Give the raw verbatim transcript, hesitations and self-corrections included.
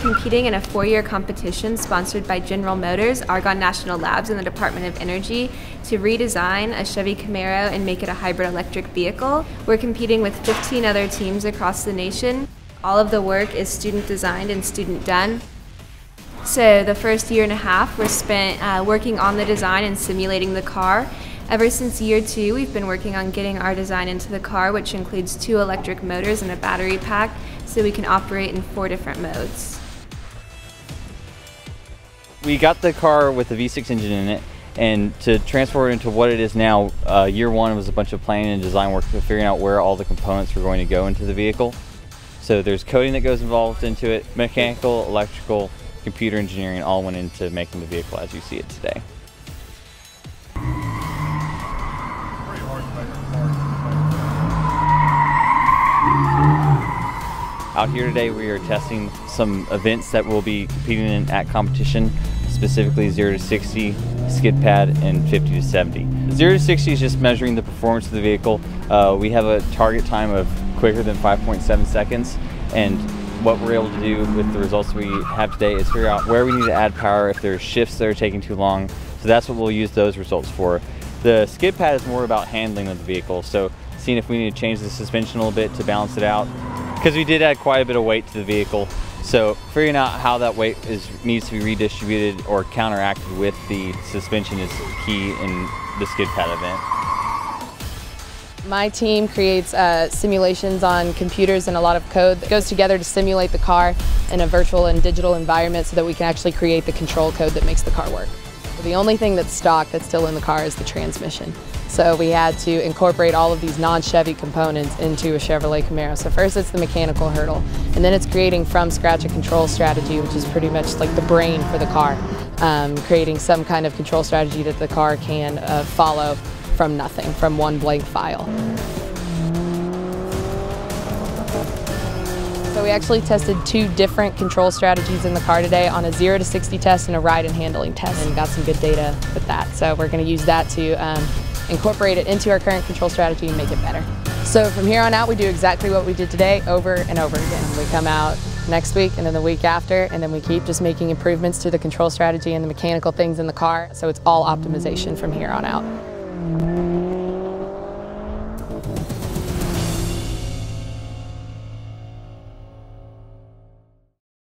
competing in a four-year competition sponsored by General Motors, Argonne National Labs, and the Department of Energy to redesign a Chevy Camaro and make it a hybrid electric vehicle. We're competing with fifteen other teams across the nation. All of the work is student-designed and student-done. So the first year and a half was spent uh, working on the design and simulating the car. Ever since year two, we've been working on getting our design into the car, which includes two electric motors and a battery pack, so we can operate in four different modes. We got the car with the V six engine in it, and to transfer it into what it is now, uh, year one was a bunch of planning and design work, for figuring out where all the components were going to go into the vehicle. So there's coding that goes involved into it, mechanical, electrical, computer engineering all went into making the vehicle as you see it today. Out here today we are testing some events that we'll be competing in at competition, specifically zero to sixty, skid pad, and fifty to seventy. zero to sixty is just measuring the performance of the vehicle. Uh, we have a target time of quicker than five point seven seconds, and what we're able to do with the results we have today is figure out where we need to add power if there's shifts that are taking too long. So that's what we'll use those results for. The skid pad is more about handling of the vehicle, so seeing if we need to change the suspension a little bit to balance it out, because we did add quite a bit of weight to the vehicle. So figuring out how that weight is needs to be redistributed or counteracted with the suspension is key in the skid pad event. My team creates uh, simulations on computers and a lot of code that goes together to simulate the car in a virtual and digital environment so that we can actually create the control code that makes the car work. The only thing that's stock that's still in the car is the transmission. So we had to incorporate all of these non-Chevy components into a Chevrolet Camaro. So first it's the mechanical hurdle, and then it's creating from scratch a control strategy, which is pretty much like the brain for the car, um, creating some kind of control strategy that the car can uh, follow from nothing, from one blank file. So we actually tested two different control strategies in the car today on a zero to sixty test and a ride and handling test, and got some good data with that. So we're going to use that to um, incorporate it into our current control strategy and make it better. So from here on out we do exactly what we did today over and over again. We come out next week and then the week after, and then we keep just making improvements to the control strategy and the mechanical things in the car. So it's all optimization from here on out.